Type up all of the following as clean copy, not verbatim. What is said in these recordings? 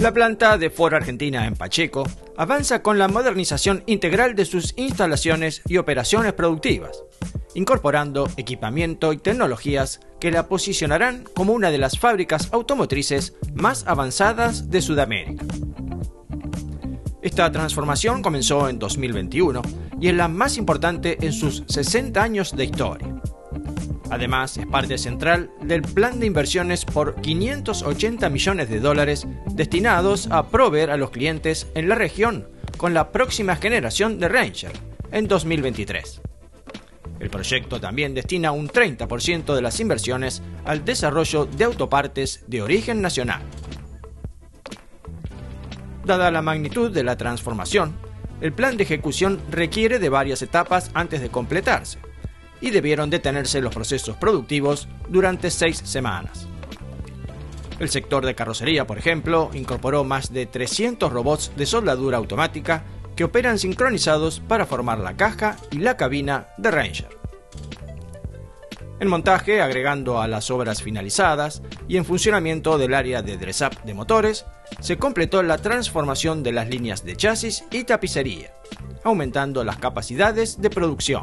La planta de Ford Argentina en Pacheco avanza con la modernización integral de sus instalaciones y operaciones productivas, incorporando equipamiento y tecnologías que la posicionarán como una de las fábricas automotrices más avanzadas de Sudamérica. Esta transformación comenzó en 2021 y es la más importante en sus 60 años de historia. Además, es parte central del plan de inversiones por $580 millones destinados a proveer a los clientes en la región con la próxima generación de Ranger en 2023. El proyecto también destina un 30% de las inversiones al desarrollo de autopartes de origen nacional. Dada la magnitud de la transformación, el plan de ejecución requiere de varias etapas antes de completarse, y debieron detenerse los procesos productivos durante 6 semanas. El sector de carrocería, por ejemplo, incorporó más de 300 robots de soldadura automática que operan sincronizados para formar la caja y la cabina de Ranger. El montaje, agregando a las obras finalizadas y en funcionamiento del área de dress-up de motores, se completó la transformación de las líneas de chasis y tapicería, aumentando las capacidades de producción.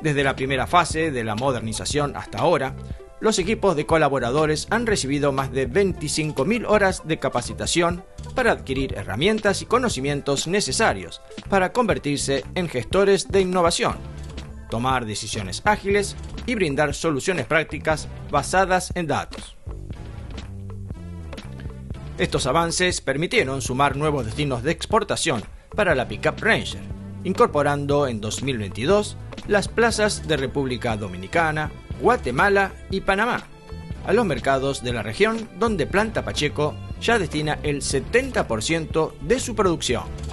Desde la primera fase de la modernización hasta ahora, los equipos de colaboradores han recibido más de 25.000 horas de capacitación para adquirir herramientas y conocimientos necesarios para convertirse en gestores de innovación, tomar decisiones ágiles y brindar soluciones prácticas basadas en datos. Estos avances permitieron sumar nuevos destinos de exportación para la pickup Ranger, incorporando en 2022 las plazas de República Dominicana, Guatemala y Panamá, a los mercados de la región donde Planta Pacheco ya destina el 70% de su producción.